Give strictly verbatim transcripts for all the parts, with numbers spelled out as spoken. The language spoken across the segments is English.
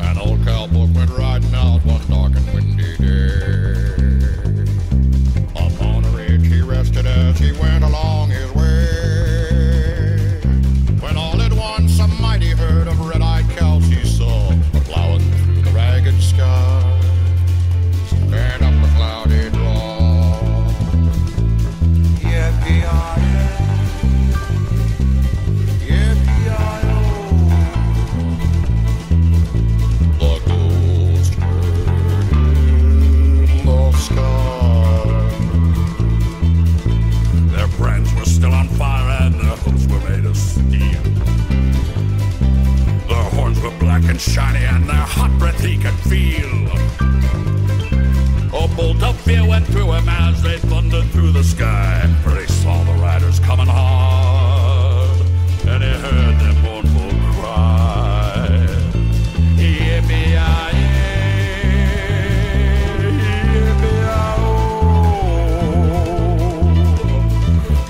An old cowboy went riding out one dark and windy day. Upon a ridge he rested as he went along his way. When all at once a mighty herd of red-eyed cows he saw were plowing through the ragged sky. And shiny, and their hot breath he could feel. A bolt of fear went through him as they thundered through the sky, for he saw the riders coming hard, and he heard their mournful cry. Yippee-yi-yay, yippee-yi-oh,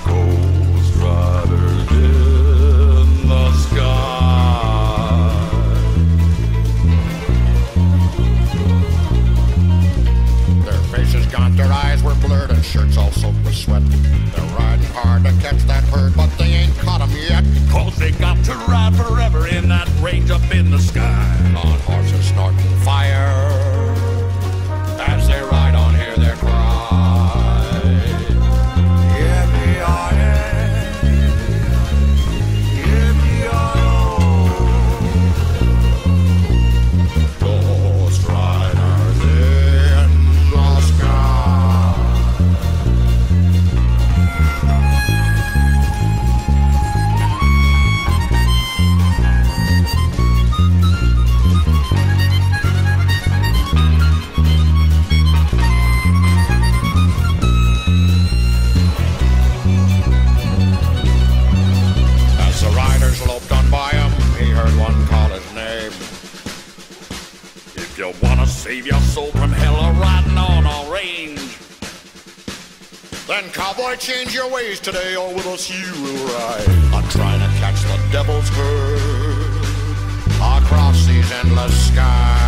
ghost riders in the sky. Their eyes were blurred and shirts all soaked with sweat. They're riding hard to catch that herd, but they ain't caught 'em yet. 'Cause they got to ride forever in that range up in the sky. On horses snorting fire, as they ride on hear their cry. Yippee-yi-yay, yippee-yi-oh, ghost riders in the sky. If you want to save your soul from hell or riding on a range, then cowboy, change your ways today, or with us you will ride. I'm trying to catch the devil's herd across these endless skies.